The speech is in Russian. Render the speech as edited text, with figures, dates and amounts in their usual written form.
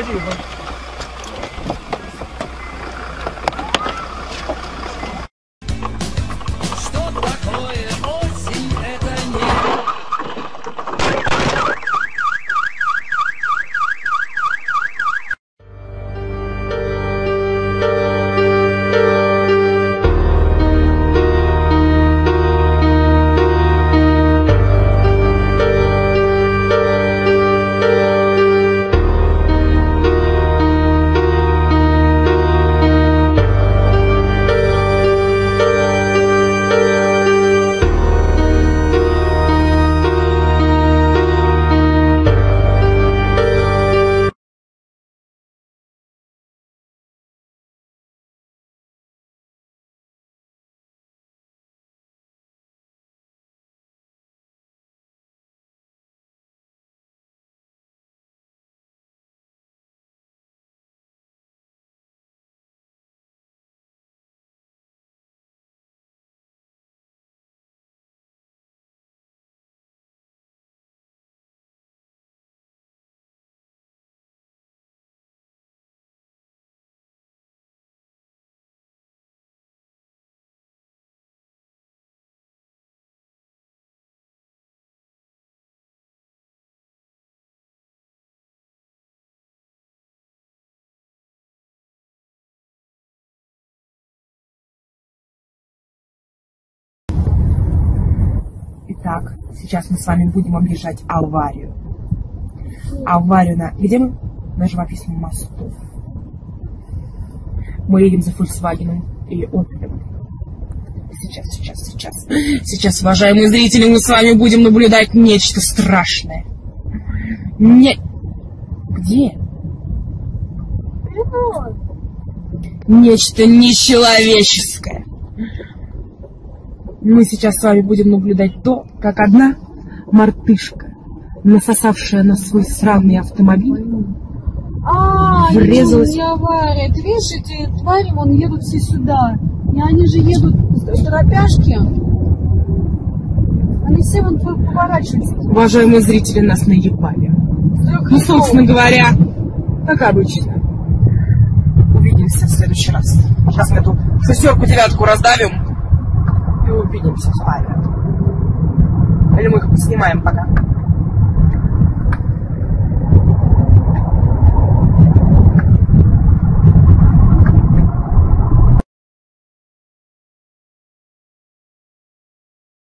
уходи. Итак, сейчас мы с вами будем объезжать аварию. Аварию на... Где мы? На живописном мосту. Мы едем за Volkswagen и Opel. Сейчас. Сейчас, уважаемые зрители, мы с вами будем наблюдать нечто страшное. Где? Нечто нечеловеческое. Мы сейчас с вами будем наблюдать то, как одна мартышка, насосавшая на свой сраный автомобиль, врезалась... не авария. Ты видишь, эти твари, вон, едут все сюда. И они же едут в торопяшки. Они все вон поворачиваются. Уважаемые зрители, нас наебали. Ну, собственно говоря, как обычно. Увидимся в следующий раз. Сейчас мы эту шестерку-девятку раздавим. Увидимся с вами. Или мы их поснимаем пока.